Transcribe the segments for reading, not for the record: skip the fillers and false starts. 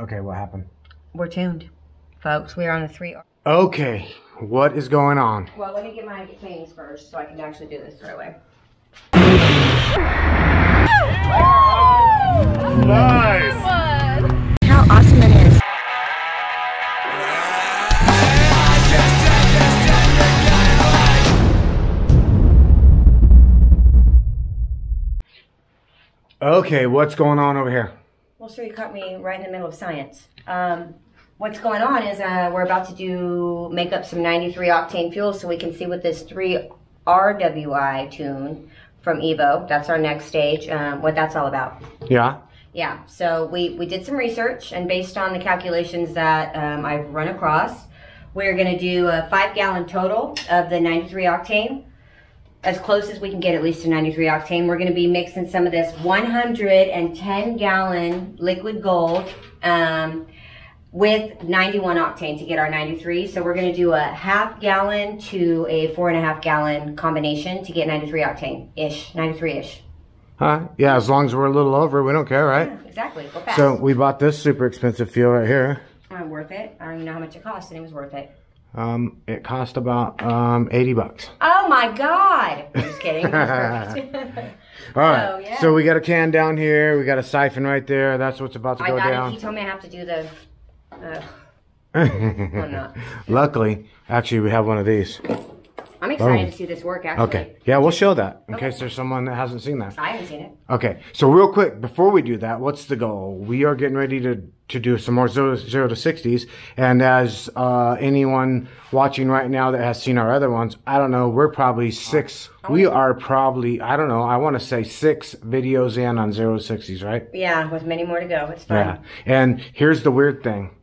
Okay, what happened? We're tuned, folks. We're on a 3R. Okay, what is going on? Well, let me get my cleanings first so I can actually do this right away. Nice! How awesome it is. Okay, what's going on over here? Well, sir, you caught me right in the middle of science. What's going on is we're about to make up some 93 octane fuel so we can see what this 3RWI tune from EVO, that's our next stage, what that's all about. Yeah? Yeah, so we did some research, and based on the calculations that I've run across, we're gonna do a 5 gallon total of the 93 octane. As close as we can get, at least to 93 octane. We're going to be mixing some of this 110 gallon liquid gold with 91 octane to get our 93. So we're going to do a 1/2 gallon to a 4.5 gallon combination to get 93 octane ish, 93-ish. Huh? Yeah, as long as we're a little over, we don't care, right? Yeah, exactly. Go fast. So we bought this super expensive fuel right here. Worth it. I don't even know how much it cost, and it was worth it. It cost about 80 bucks. Oh my god. I'm just kidding. All right. So, yeah. So we got a can down here. We got a siphon right there. That's what's about to go down. He told me I have to do the or not. Luckily, actually we have one of these. I'm excited to see this work actually. Okay. Yeah, we'll show that in case there's someone that hasn't seen that. I haven't seen it. Okay. So real quick, before we do that, what's the goal? We are getting ready to do some more 0 to 60s. And as anyone watching right now that has seen our other ones, I don't know, we're probably I don't know, I want to say 6 videos in on 0 to 60s, right? Yeah, with many more to go. It's fun. Yeah. And here's the weird thing.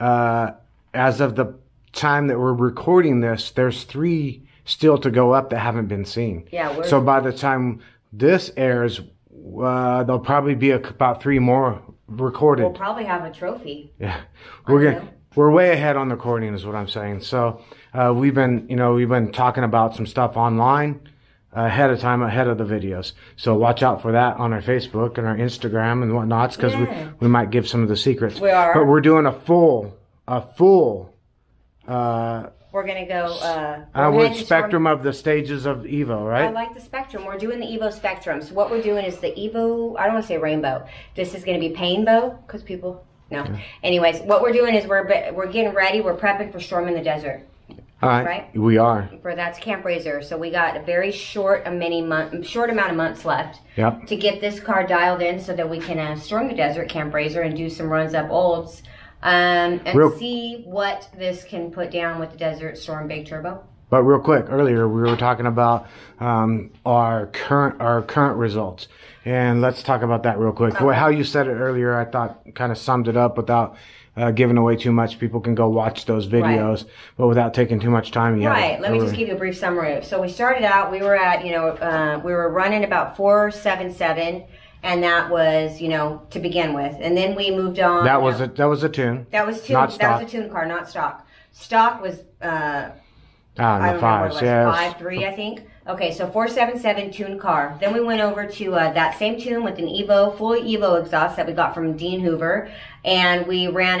As of the time that we're recording this, there's 3 still to go up that haven't been seen. Yeah. So by the time this airs, there'll probably be about 3 more recorded. We'll probably have a trophy. Yeah, we're way ahead on the recording, is what I'm saying. So we've been talking about some stuff online ahead of time, ahead of the videos. So watch out for that on our Facebook and our Instagram and whatnot, because we might give some of the secrets. We are, but we're doing a full. We're gonna go. Spectrum of the stages of EVO, right? I like the spectrum. We're doing the EVO spectrum. So what we're doing is the EVO. I don't want to say rainbow. This is gonna be painbow, because people. No. Yeah. Anyways, what we're doing is we're getting ready. We're prepping for Storm in the Desert. All right. We are. That's Camp Razor. So we got a very short amount of months left. Yep. To get this car dialed in so that we can storm the desert, Camp Razor, and do some runs up olds. And see what this can put down with the Desert Storm Big Turbo. But real quick, earlier we were talking about our current results, and let's talk about that real quick. Well, how you said it earlier, I thought kind of summed it up without giving away too much. People can go watch those videos, but without taking too much time. Right. Let me just give you a brief summary. So we started out. We were at we were running about 477. And that was, to begin with. And then we moved on. That was a tune. That was a tune car, not stock. Stock was I don't know, 5.3, I think. Okay, so 477 tune car. Then we went over to that same tune with an EVO, fully EVO exhaust that we got from Dean Hoover, and we ran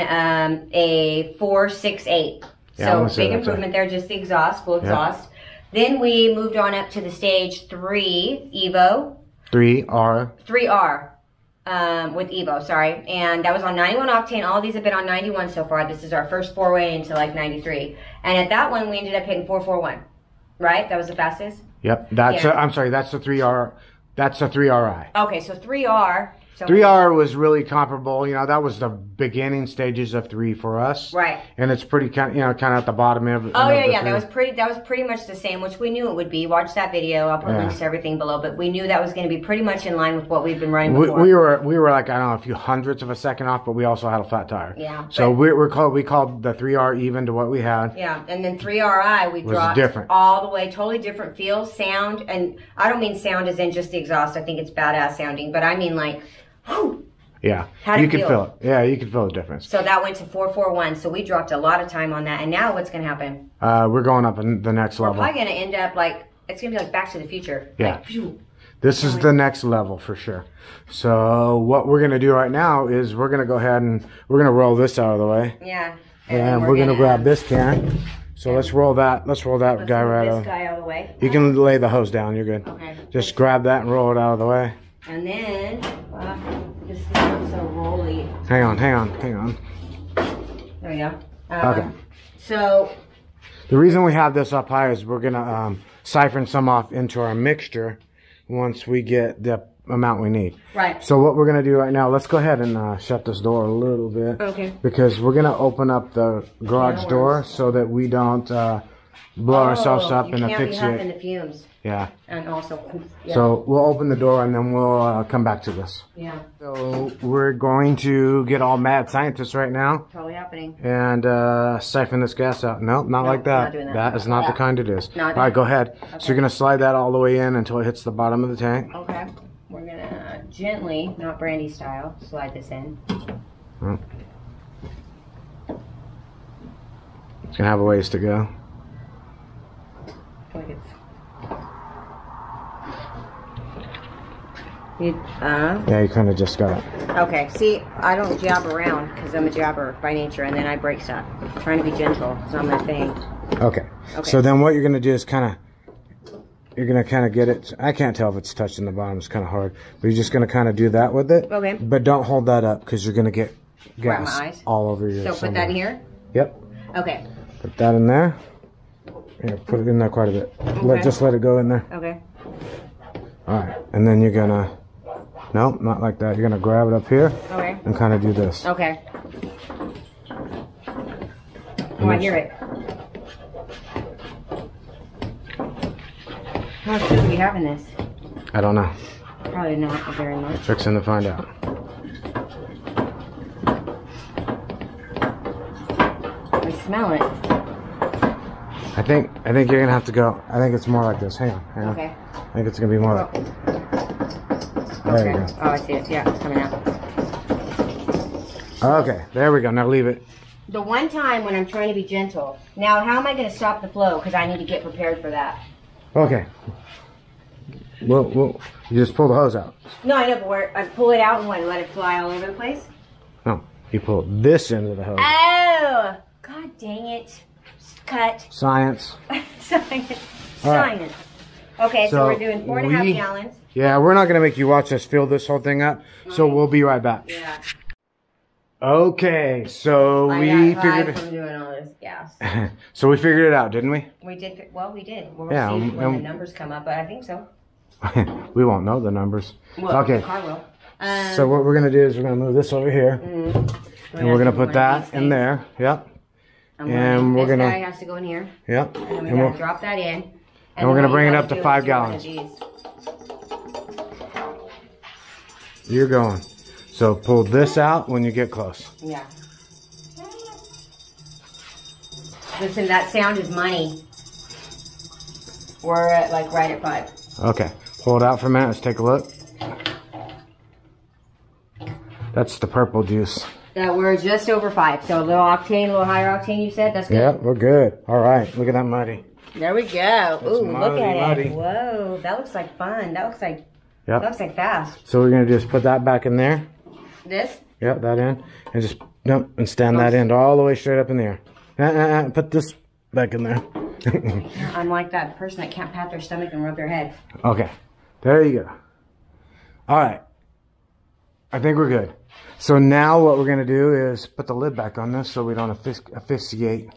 a 468. Yeah, so big improvement there, just the exhaust, full exhaust. Yeah. Then we moved on up to the stage 3 EVO. 3R with EVO, sorry. And that was on 91 octane. All these have been on 91 so far. This is our first foray into like 93. And at that one, we ended up hitting 441, right? That was the fastest? Yep. I'm sorry, that's the 3R. That's the 3RI. Okay, so 3R. So 3R was really comparable. That was the beginning stages of 3 for us. Right. And it's pretty kind of at the bottom of it. Oh, yeah. That was pretty much the same, which we knew it would be. Watch that video. I'll put links to everything below, but we knew that was going to be pretty much in line with what we've been running before. We were like, I don't know, a few hundredths of a second off, but we also had a flat tire. Yeah. So we called the 3R even to what we had. Yeah. And then 3RI we dropped all the way, totally different feel, sound, and I don't mean sound as in just the exhaust. I think it's badass sounding, but I mean like yeah, you can feel it. Yeah, you can feel the difference. So that went to 441. So we dropped a lot of time on that. And now what's going to happen? We're going up in the next level. We're probably going to end up like, it's going to be like Back to the Future. Yeah. Like, This is the next level for sure. So what we're going to do right now is we're going to go ahead and we're going to roll this out of the way. Yeah. And we're going to grab this can. So let's roll that. Let's roll that guy right out. This guy out of the way. You can lay the hose down. You're good. Okay. Just grab that and roll it out of the way. And then, this is not so rolly. Hang on, hang on, hang on. There we go. Okay. So the reason we have this up high is we're going to siphon some off into our mixture once we get the amount we need. Right. So what we're going to do right now, let's go ahead and shut this door a little bit. Okay. Because we're going to open up the garage door so that we don't blow ourselves up and asphyxiate. The fumes. Yeah. And also. Yeah. So we'll open the door and then we'll come back to this. Yeah. So we're going to get all mad scientists right now. Totally happening. And siphon this gas out. Nope, not like that. Not doing that. That is not the kind it is. All right, go ahead. Okay. So you're going to slide that all the way in until it hits the bottom of the tank. Okay. We're going to gently, not brandy style, slide this in. Oh. It's going to have a ways to go. Yeah, you kind of just got it. Okay, see, I don't jab around because I'm a jabber by nature, and then I break stuff. I'm trying to be gentle. It's not my thing. Okay. So then what you're going to do is kind of, you're going to kind of get it. I can't tell if it's touching the bottom. It's kind of hard. But you're just going to kind of do that with it. Okay. But don't hold that up because you're going to get gas all over your somewhere. Put that in here? Yep. Okay. Put that in there. Yeah, put it in there quite a bit. Okay. Just let it go in there. Okay. All right. And then you're going to... No, not like that. You're going to grab it up here and kind of do this. Okay. Oh, I hear it. How much should we have in this? I don't know. Probably not very much. We're fixing to find out. I smell it. I think you're going to have to go. I think it's more like this. Hang on. Hang on. Okay. I think it's going to be more like this. There you go. Oh, I see it. Yeah, it's coming out. Okay, there we go. Now leave it. The one time when I'm trying to be gentle. Now, how am I going to stop the flow? Because I need to get prepared for that. Okay. Well, you just pull the hose out. No, I know, but I pull it out and let it fly all over the place? No, you pull this end of the hose. Oh, God dang it. Cut. Science. Science. Science. Okay, so we're doing 4.5 gallons. Yeah, we're not going to make you watch us fill this whole thing up, so we'll be right back. Yeah. Okay, so we figured it out. So we figured it out, didn't we? We did. Well, we did. We'll see when the numbers come up, but I think so. We won't know the numbers. Well, okay. The car will. So what we're going to do is we're going to move this over here, and we're going to put that in there. Yep. And we're going to... This guy has to go in here. Yep. And we're going to drop that in. And we're going to bring it up to 5 gallons. You're going. So pull this out when you get close. Yeah. Listen, that sound is money. We're at right at 5. Okay. Hold out for a minute. Let's take a look. That's the purple juice. That we're just over 5. So a little octane, a little higher octane you said? That's good? Yeah, we're good. All right. Look at that muddy. There we go. Ooh, look at it. Whoa, that looks like fun. That looks like that looks like fast. So we're gonna just put that back in there. This? Yep, that in. And just and stand that end all the way straight up in the air. Put this back in there. I'm like that person that can't pat their stomach and rub their head. Okay. There you go. Alright. I think we're good. So now what we're gonna do is put the lid back on this so we don't asphyxiate.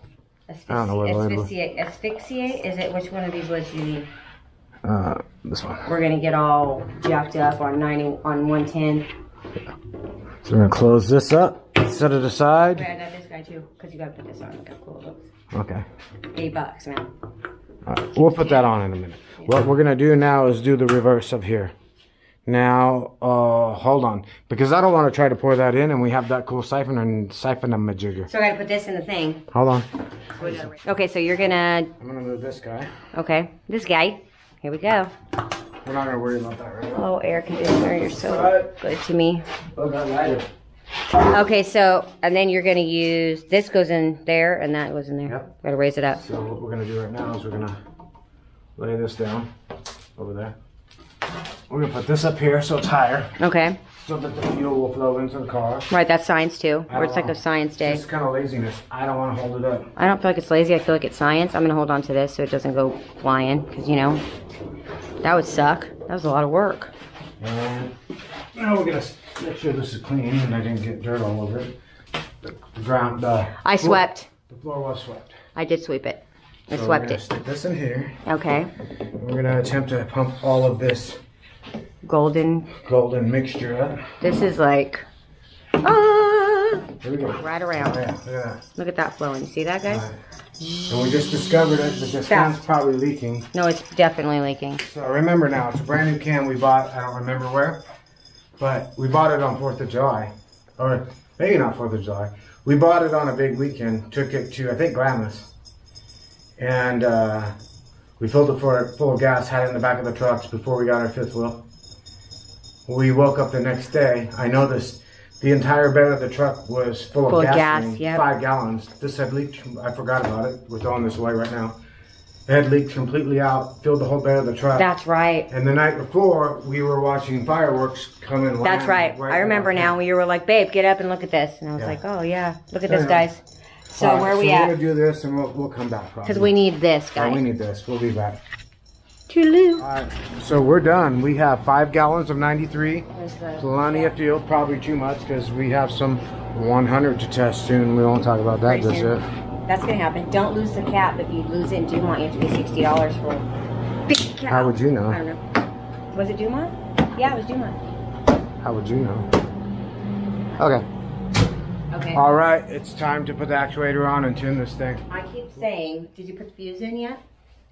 I don't know what asphyxiate. Asphyxiate? Is it which one of these lids you need? This one. We're gonna get all jacked up on 90 on 110. So we're gonna close this up, set it aside. Wait, I got this guy too, because you gotta put this on. Look how cool it looks. Okay. $8 now. All right, we'll put that on in a minute. Yeah. What we're gonna do now is do the reverse of here. Now, hold on, because I don't want to try to pour that in, and we have that cool siphon and siphon-a-majigger. So I gotta put this in the thing. Hold on. Okay, so you're gonna. I'm gonna move this guy. Okay, this guy. Here we go. We're not gonna worry about that right now. Oh, air conditioner, you're so good to me. Okay, so and then you're gonna use this goes in there, and that goes in there. Yep. Gotta raise it up. So what we're gonna do right now is we're gonna lay this down over there. We're gonna put this up here so it's higher. Okay. So that the fuel will flow into the car. Right, that's science too. Or it's like a science day. It's kind of laziness. I don't want to hold it up. I don't feel like it's lazy. I feel like it's science. I'm gonna hold on to this so it doesn't go flying, because you know, that would suck. That was a lot of work. And now we're gonna make sure this is clean and I didn't get dirt all over it. The ground. I swept. The floor was swept. I did sweep it. I so swept we're it. Stick this in here. Okay. We're gonna attempt to pump all of this golden mixture up. This is like here we go. Right around. Oh, yeah, yeah. Look at that flowing. See that, guys? Right. And we just discovered it, but this can's probably leaking. No, it's definitely leaking. So remember now, it's a brand new can we bought. I don't remember where, but we bought it on 4th of July, or maybe not 4th of July. We bought it on a big weekend. Took it to, I think, Glamis, and we filled it full of gas, had it in the back of the trucks before we got our fifth wheel. We woke up the next day. I noticed the entire bed of the truck was full of gasoline, gas, yep. 5 gallons. This had leaked. I forgot about it. We're throwing this away right now. It had leaked completely out, filled the whole bed of the truck. That's right. And the night before, we were watching fireworks come in. That's right. I remember now. We were like, babe, get up and look at this. And I was like, oh, yeah. Look at this, guys. So where are we at? We're going to do this and we'll come back. Because we need this, guys. Oh, we need this. We'll be back. Toodaloo. So we're done. We have 5 gallons of 93 Solania fuel. Probably too much because we have some 100 to test soon. We won't talk about that just yet. That's going to happen. Don't lose the cap. If you lose it in Dumont, you have to pay $60 for a big cap. How would you know? I don't know. Was it Dumont? Yeah, it was Dumont. How would you know? Okay. Okay. All right, it's time to put the actuator on and tune this thing. I keep saying, did you put the fuse in yet?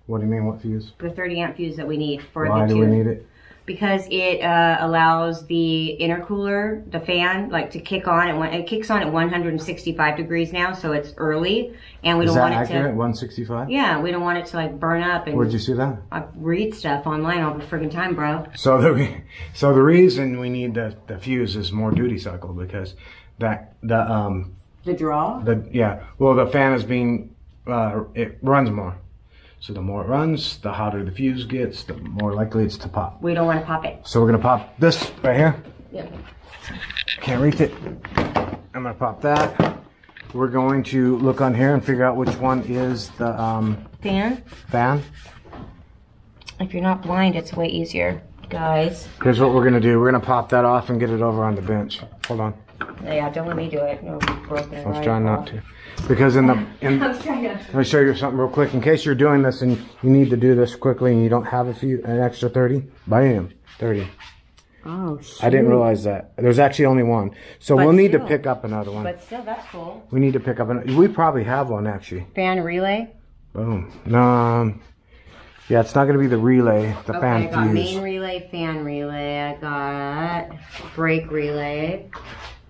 What do you mean, what fuse? The 30 amp fuse that we need for the tune. Why do we need it? Because it allows the intercooler, the fan, like to kick on. It kicks on at 165 degrees now, so it's early, and we don't want it to. Is that accurate? 165? Yeah, we don't want it to like burn up. And where'd you see that? I read stuff online all the friggin' time, bro. So the reason we need the fuse is more duty cycle, because the fan is being it runs more, so the more it runs, the hotter the fuse gets, the more likely it's to pop. We don't want to pop it, so we're gonna pop this right here. Yep. Can't reach it. I'm gonna pop that. We're going to look on here and figure out which one is the fan. If you're not blind, it's way easier, guys. Here's what we're gonna do. We're gonna pop that off and get it over on the bench. Hold on. Yeah, don't let me do it. No, I was trying not to, because let me show you something real quick. In case you're doing this and you need to do this quickly and you don't have an extra 30, bam, 30. Oh, shoot. I didn't realize that. There's actually only one, so but we'll need to pick up another one. But still, that's cool. We need to pick up another. We probably have one actually. Fan relay. Boom. Yeah, it's not going to be the relay, the fan fuse. I got main relay, fan relay. I got brake relay.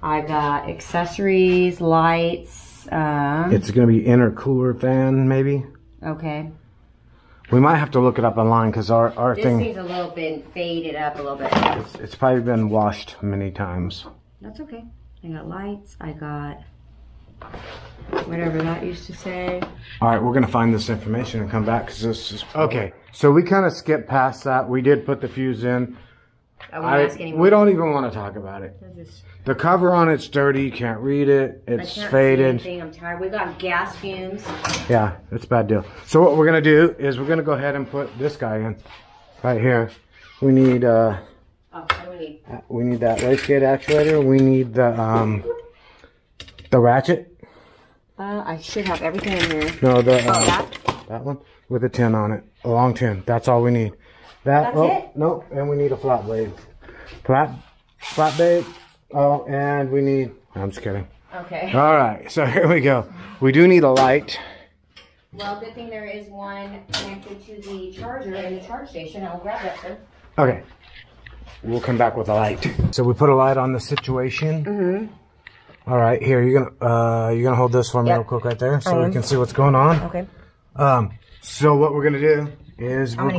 I got accessories, lights. It's going to be intercooler fan, maybe. Okay. We might have to look it up online because our thing. This seems a little bit faded up a little bit. It's probably been washed many times. That's okay. I got lights. I got whatever that used to say. All right, we're going to find this information and come back because this is. Okay, so we kind of skipped past that. We did put the fuse in. I won't ask anyone. We don't even want to talk about it. The cover on it's dirty. You can't read it. It's faded. I'm tired. We got gas fumes. Yeah, it's a bad deal. So what we're going to do is we're going to go ahead and put this guy in right here. We need what do we need? We need that race gate actuator. We need the ratchet. I should have everything in here. No, that one with a tin on it. A long tin. That's all we need. That's it? No, and we need a flat blade. Flat blade. Oh, and we need, I'm just kidding. Okay. All right, so here we go. We do need a light. Well, good thing there is one connected to the charger in the charge station. I'll grab that, sir. Okay. We'll come back with a light. So we put a light on the situation. Mm-hmm. All right, here, you're gonna hold this for me real quick right there so we can see what's going on. Okay. So what we're gonna do is we're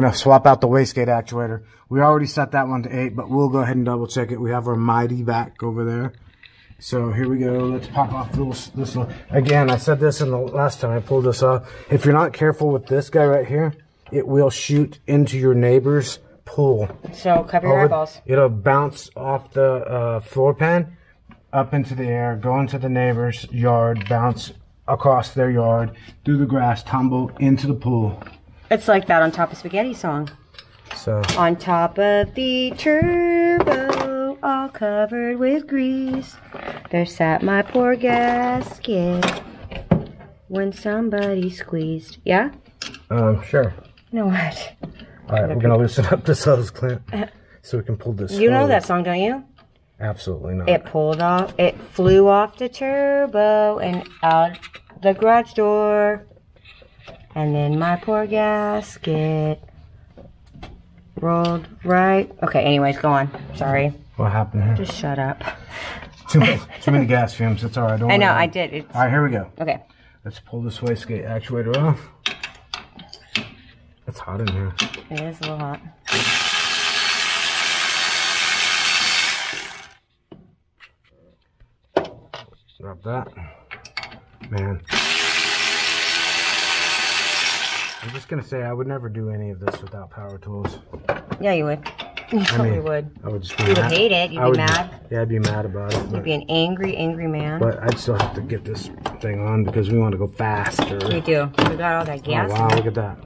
going to swap out the wastegate actuator. We already set that one to 8, but we'll go ahead and double check it. We have our mighty vac over there. So here we go. Let's pop off this one. Again, I said this in the last time I pulled this off. If you're not careful with this guy right here, it will shoot into your neighbor's pool. So cover your eyeballs. It'll bounce off the floor pan up into the air, go into the neighbor's yard, bounce across their yard, through the grass, tumble into the pool. It's like that On Top of Spaghetti song. So on top of the turbo, all covered with grease, there sat my poor gasket when somebody squeezed. Yeah? Sure. You know what? Alright, we're gonna loosen up this hose clamp so we can pull this. You know that song, don't you? Absolutely not. It pulled off, it flew off the turbo and out the garage door. And then my poor gasket rolled right. Okay, anyways, go on. Sorry. What happened here? Just shut up. Too many gas fumes. It's alright. Don't worry. I know, I did. It's... Alright, here we go. Okay. Let's pull this wastegate actuator off. It's hot in here. It is a little hot. Grab that. Man. I'm just going to say I would never do any of this without power tools. Yeah, you would. You totally would. I would just be mad. You would hate it. You'd be mad. Yeah, I'd be mad about it. You'd be an angry, angry man. But I'd still have to get this thing on because we want to go faster. We do. We got all that gas. Oh, wow, look at that.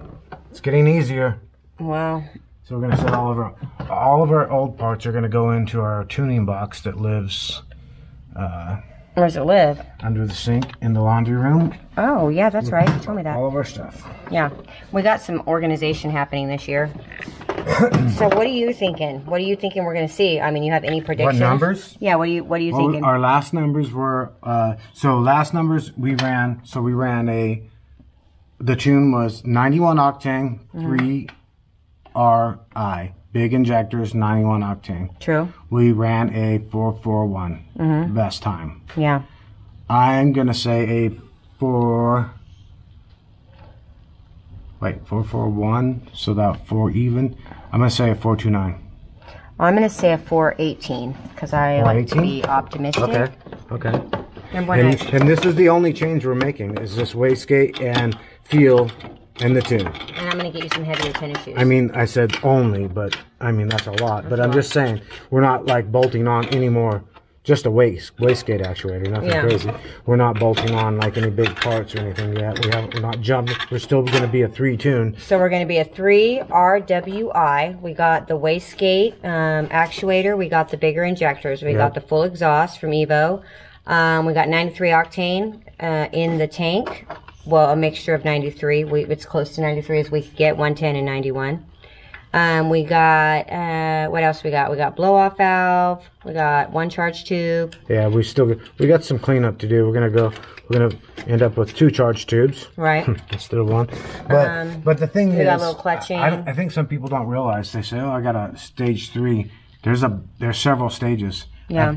It's getting easier. Wow. So we're going to set all of our old parts are going to go into our tuning box that lives... Where does it live? Under the sink in the laundry room. Oh, yeah, that's right. You told me that. All of our stuff. Yeah. We got some organization happening this year. So what are you thinking? What are you thinking we're going to see? I mean, you have any predictions? What numbers? Yeah, what are you thinking? Our last numbers were the tune was 91 octane, 3RI. Big injectors, 91 octane. True. We ran a 441 best time. Yeah. I'm going to say a 441, so that 4 even. I'm going to say a 429. I'm going to say a 418 because I like to be optimistic. Okay, okay. And this is the only change we're making is this wastegate and feel and the tune. And I'm going to get you some heavier tennis shoes. I mean, I said only, but I mean, that's a lot. Just saying, we're not like bolting on anymore. Just a wastegate actuator, nothing crazy. We're not bolting on like any big parts or anything yet. We're not jumping. We're still going to be a 3 tune. So we're going to be a 3RWI. We got the wastegate actuator. We got the bigger injectors. We got the full exhaust from EVO. We got 93 octane in the tank. Well, a mixture of 93. It's close to 93 as we could get, 110 and 91. We got, what else we got? We got blow-off valve. We got 1 charge tube. Yeah, we got some cleanup to do. We're gonna end up with 2 charge tubes. Right. Instead of 1. But the thing is, we got a little clutching. I think some people don't realize. They say, oh, I got a stage 3. There's several stages. Yeah.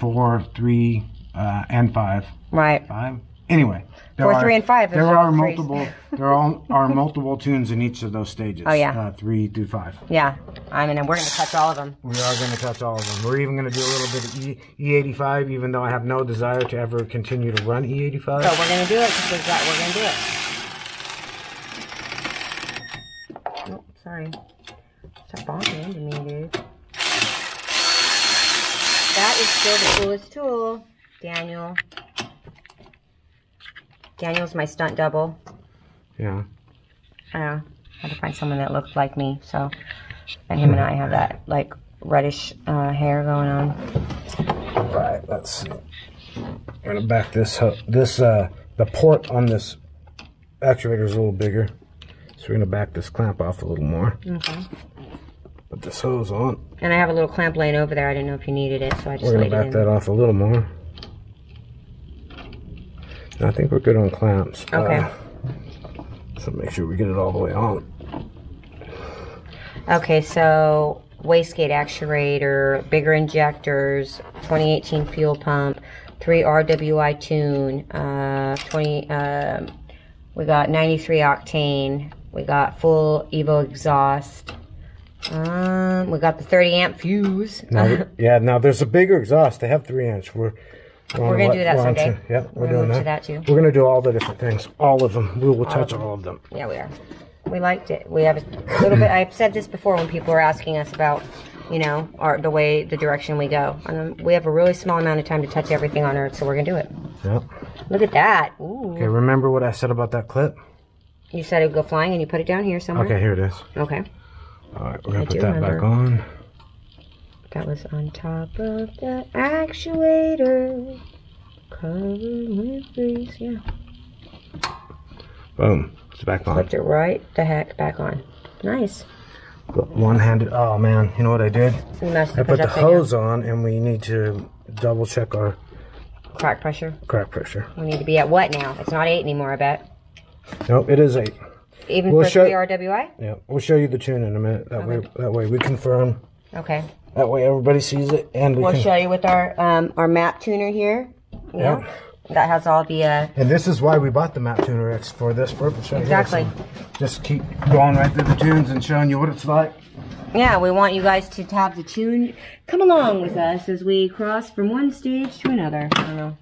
4, 3, and 5. Right. 5. Anyway, 4, 3, and 5. There are multiple. There are multiple tunes in each of those stages. Oh yeah. 3 through 5. Yeah, I mean, we're going to touch all of them. We are going to touch all of them. We're even going to do a little bit of E85, even though I have no desire to ever continue to run E85. So we're going to do it because we're going to do it. Oh, sorry. Stop bombing into me, dude. That is still the coolest tool, Daniel. Daniel's my stunt double. Yeah. I don't know. I had to find someone that looked like me, so. And him and I have that, like, reddish hair going on. All right, let's see. I'm gonna back this up. The port on this actuator is a little bigger, so we're gonna back this clamp off a little more. Okay. Put this hose on. And I have a little clamp laying over there. I didn't know if you needed it, so I just laid it in. We're gonna back that off a little more. I think we're good on clamps. Okay. So make sure we get it all the way on. Okay, so wastegate actuator, bigger injectors, 2018 fuel pump, 3RWI tune, we got 93 octane, we got full EVO exhaust. We got the 30-amp fuse. Now there's a bigger exhaust. They have 3 amps. We're going to do that someday. We're going to do all the different things. All of them. We will touch all of them. Yeah, we are. We liked it. We have a little bit. I've said this before when people are asking us about, you know, our, the way, the direction we go. And we have a really small amount of time to touch everything on Earth, so we're going to do it. Yep. Look at that. Ooh. Okay, remember what I said about that clip? You said it would go flying and you put it down here somewhere? Okay, here it is. Okay. All right, we're going to put that back on. That was on top of the actuator. Covered with grease, yeah. Boom. It's back on. Flipped it right the heck back on. Nice. One-handed. Oh, man. You know what I did? I put the hose on, and we need to double-check our... crack pressure? Crack pressure. We need to be at what now? It's not 8 anymore, I bet. Nope, it is 8. Even for 3RWI? Yeah. We'll show you the tune in a minute. That way we confirm. Okay. That way everybody sees it, and we can... show you with our map tuner here. Yeah. Yep. That has all the... And this is why we bought the Map Tuner X, for this purpose. Right? Exactly. Here, so just keep going right through the tunes and showing you what it's like. Yeah, we want you guys to have the tune. Come along with us as we cross from one stage to another. I don't know.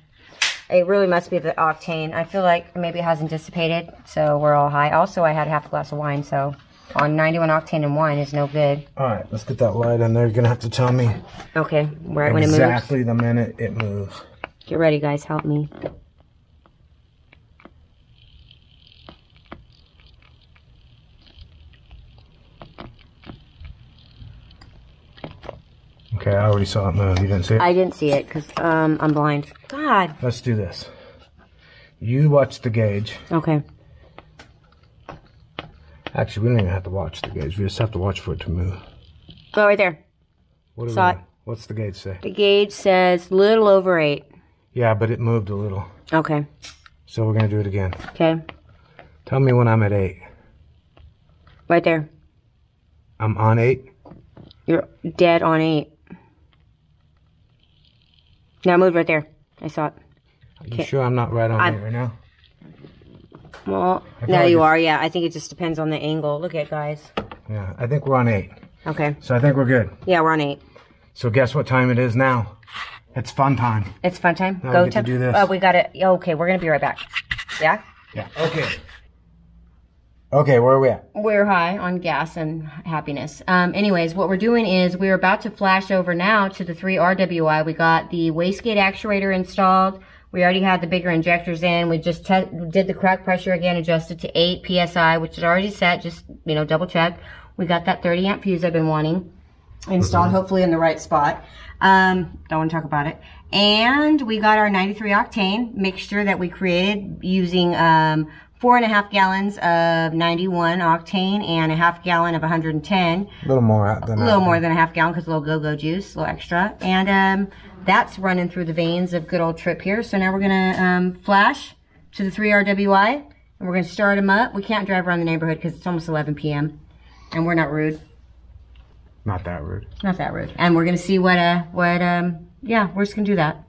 It really must be the octane. I feel like maybe it hasn't dissipated, so we're all high. Also, I had half a glass of wine, so on 91 octane and wine is no good. All right, let's get that light in there. You're going to have to tell me. Okay, right when it moves. Exactly the minute it moves. Get ready, guys. Help me. Okay, I already saw it move. You didn't see it? I didn't see it because I'm blind. God. Let's do this. You watch the gauge. Okay. Actually, we don't even have to watch the gauge. We just have to watch for it to move. Go right there. What saw it. What's the gauge say? The gauge says little over 8. Yeah, but it moved a little. Okay. So we're going to do it again. Okay. Tell me when I'm at 8. Right there. I'm on 8? You're dead on 8. Now it moved right there. I saw it. Are you sure I'm not right on 8 right now? Well, now you are, yeah. I think it just depends on the angle. Look at it, guys. Yeah, I think we're on 8. Okay. So I think we're good. Yeah, we're on 8. So guess what time it is now? It's fun time. It's fun time? Now we get to do this. Oh, we got it. Okay, we're going to be right back. Yeah? Yeah. Okay. Okay, where are we at? We're high on gas and happiness. Anyways, what we're doing is we're about to flash over now to the 3RWI. We got the wastegate actuator installed. We already had the bigger injectors in. We just did the crack pressure again, adjusted to 8 PSI, which is already set. Just, you know, double check. We got that 30-amp fuse I've been wanting installed, hopefully in the right spot. Don't want to talk about it. And we got our 93 octane mixture that we created using 4.5 gallons of 91 octane and a half gallon of 110. A little more than a half gallon because a little go-go juice, a little extra. And that's running through the veins of good old Trip here. So now we're going to flash to the 3RWI and we're going to start them up. We can't drive around the neighborhood because it's almost 11 p.m. and we're not rude. Not that rude. Not that rude. And we're going to see yeah, we're just going to do that.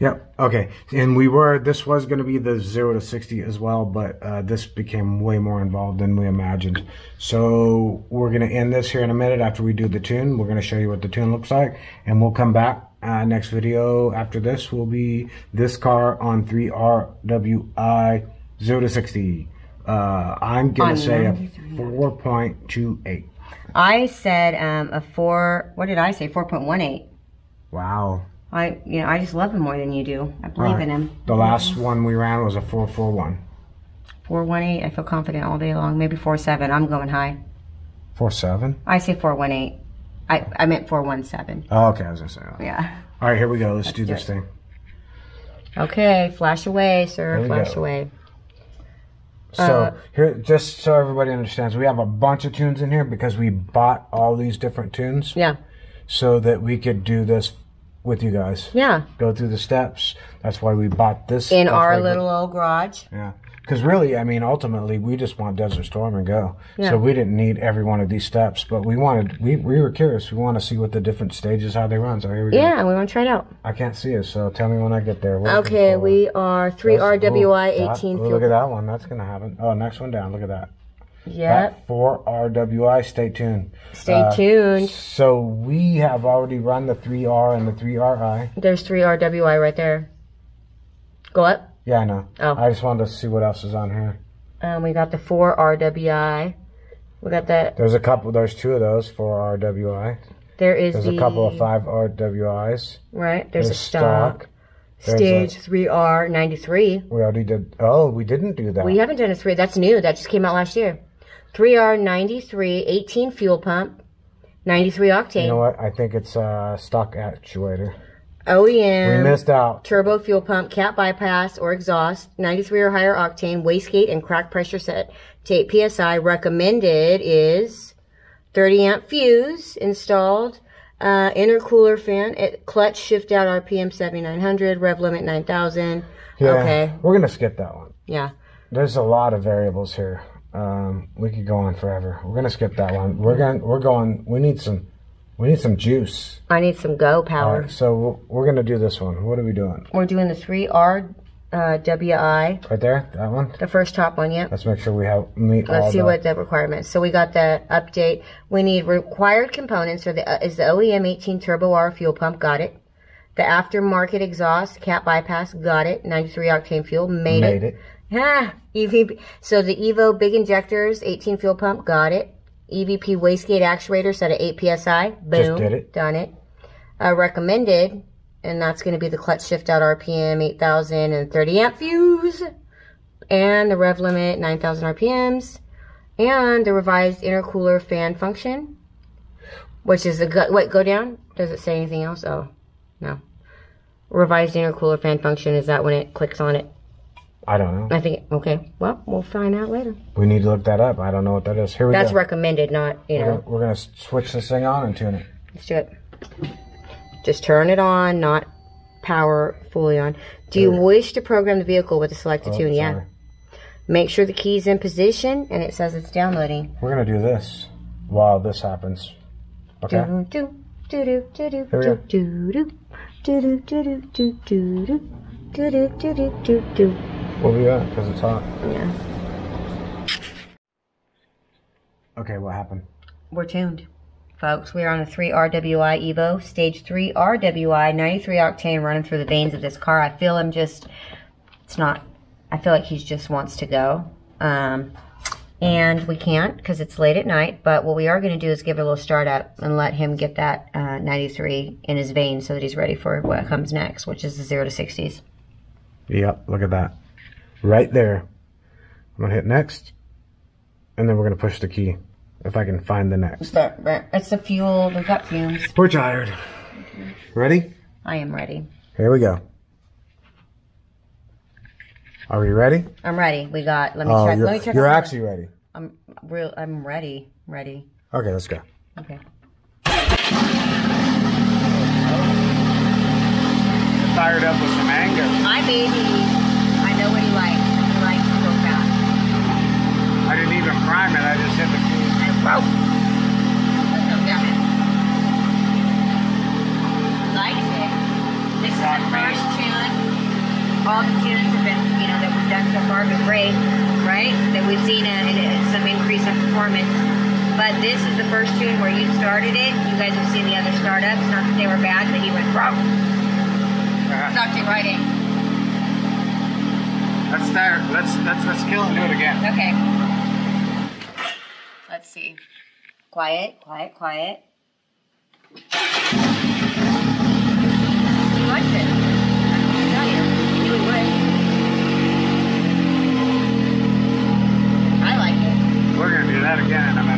Yep. Okay. And this was going to be the 0 to 60 as well, but this became way more involved than we imagined. So we're going to end this here in a minute after we do the tune. We're going to show you what the tune looks like, and we'll come back. Next video after this will be this car on 3RWI 0 to 60. I'm going to say a 4.28. I said a 4, what did I say? 4.18. Wow. I just love him more than you do. I believe in him. The last one we ran was a 4.41. 4.18, I feel confident all day long. Maybe 4.7, I'm going high. 4.7? I say 4.18. I meant 4.17. Oh, okay, I was going to say that. Yeah. All right, here we go. Let's do this thing. Okay, flash away, sir. Flash away. So here, just so everybody understands, we have a bunch of tunes in here because we bought all these different tunes. Yeah. So that we could do this with you guys. Yeah. Go through the steps. That's why we bought this in our little old garage. Yeah. Because really, I mean, ultimately, we just want Desert Storm and go. Yeah. So we didn't need every one of these steps, but we were curious. We want to see what the different stages, how they run. So here we go. Yeah, we want to try it out. I can't see it, so tell me when I get there. Okay, we are 3RWI 18. Look at that one. That's going to happen. Oh, next one down. Look at that. Yeah. 4RWI. Stay tuned. Stay tuned. So we have already run the 3R and the 3RI. There's 3RWI right there. Go up. Yeah, I know. Oh. I just wanted to see what else is on here. We got the 4RWI. We got that. There's a couple. There's two of those for RWI. There's a couple of 5 RWIs. Right. There's a stock. Stage 3R93. We already did. Oh, we didn't do that. We haven't done a 3. That's new. That just came out last year. 3R93, 18 fuel pump, 93 octane. You know what? I think it's stock actuator. OEM. We missed out. Turbo fuel pump, cat bypass or exhaust, 93 or higher octane, wastegate and crack pressure set to 8 psi. Recommended is 30 amp fuse installed. Intercooler fan, clutch shift out RPM 7,900, rev limit 9,000. Yeah, okay. We're going to skip that one. Yeah. There's a lot of variables here. We could go on forever. We're going to skip that one. We need some juice. I need some go power. So we're going to do this one. What are we doing? We're doing the 3R WI. Right there? That one? The first top one, yeah. Let's make sure we have meet all see what the requirements. So we got the update. We need required components. So is the OEM 18 Turbo R fuel pump. Got it. The aftermarket exhaust, cat bypass. Got it. 93 octane fuel. Made it. Ah, EVP. So the EVO big injectors, 18 fuel pump, got it. EVP wastegate actuator set at 8 psi. Boom. Just did it. Done it. Recommended, and that's going to be the clutch shift out RPM 8,000 and 30 amp fuse, and the rev limit 9,000 RPMs, and the revised intercooler fan function, which is the go down. Does it say anything else? Oh, no. Revised intercooler fan function is that when it clicks on it. I don't know. I think, okay, well, we'll find out later. We need to look that up. I don't know what that is. Here we go. That's recommended, not, you know. We're going to switch this thing on and tune it. Let's do it. Just turn it on, not power fully on. Do you wish to program the vehicle with a selected tune? Yeah. Make sure the key's in position, and it says it's downloading. We're going to do this while this happens. Okay? Do, do, do, do, do, do, do, do, do, do, do, do, do, do, do, do, do. We'll be back because it's hot. Yeah. Okay, what happened? We're tuned, folks. We're on the 3RWI EVO, stage 3RWI, 93 octane running through the veins of this car. I feel him just, it's not, I feel like he just wants to go. And we can't because it's late at night, but what we are going to do is give it a little start up and let him get that 93 in his veins so that he's ready for what comes next, which is the 0 to 60s. Yep, look at that. Right there. I'm going to hit next, and then we're going to push the key, if I can find the next. It's the fuel. We've got fumes. We're tired. Ready? I am ready. Here we go. Are we ready? I'm ready. We got, let me check. You're actually ready. I'm ready. Ready. Okay, let's go. Okay. Fired up with some anger. My baby. I know what he likes. He likes to go fast. I didn't even prime it. I just hit the key. Whoa! Let's go down it. Likes it. This is the first tune. All the tunes have been, you know, that we've done so far have been great, right? That we've seen some increase in performance. But this is the first tune where you started it. You guys have seen the other startups. Not that they were bad, but he went, whoa! Sucked it right in. Let's start. Let's kill and do it again. Okay. Let's see. Quiet, quiet, quiet. He likes it. I can tell you. He knew he would. I like it. We're gonna do that again in a minute.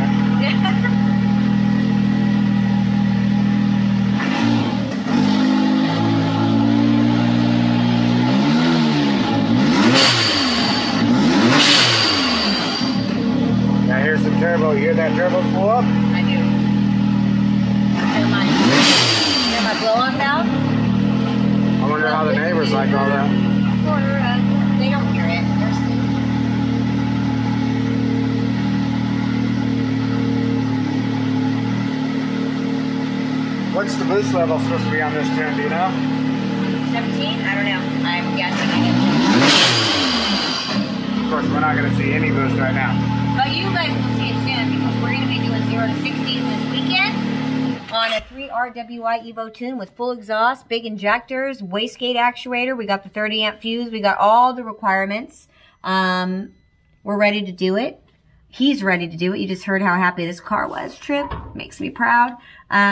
Turbo, you hear that turbo pull up? I do. Hear my blow up valve? I wonder how the neighbors like all that. They don't hear it. They're sleeping. What's the boost level supposed to be on this tune, do you know? 17? I don't know. I'm guessing. Of course, we're not going to see any boost right now. But you guys will see it soon because we're going to be doing 0 to 60s this weekend on a 3RWI EVO tune with full exhaust, big injectors, wastegate actuator. We got the 30 amp fuse. We got all the requirements. We're ready to do it. he's ready to do it. You just heard how happy this car was. Trip makes me proud.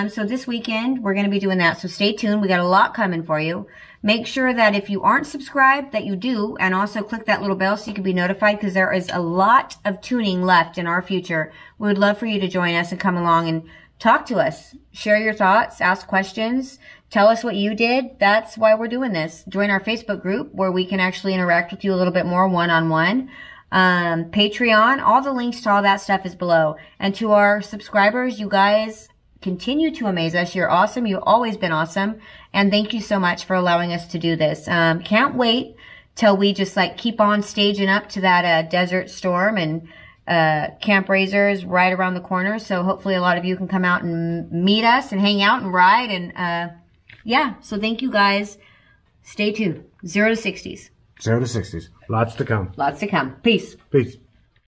So this weekend, we're going to be doing that. So stay tuned. We got a lot coming for you. Make sure that if you aren't subscribed, that you do. And also click that little bell so you can be notified, because there is a lot of tuning left in our future. We would love for you to join us and come along and talk to us. Share your thoughts. Ask questions. Tell us what you did. That's why we're doing this. Join our Facebook group where we can actually interact with you a little bit more one-on-one. Patreon, all the links to all that stuff is below. And to our subscribers, you guys continue to amaze us. You're awesome. You've always been awesome. And thank you so much for allowing us to do this. Can't wait till we just like keep on staging up to that Desert Storm, and Camp Razor is right around the corner. So hopefully a lot of you can come out and meet us and hang out and ride. And yeah, so thank you guys. Stay tuned. 0 to 60s. 0 to 60s. Lots to come. Lots to come. Peace. Peace.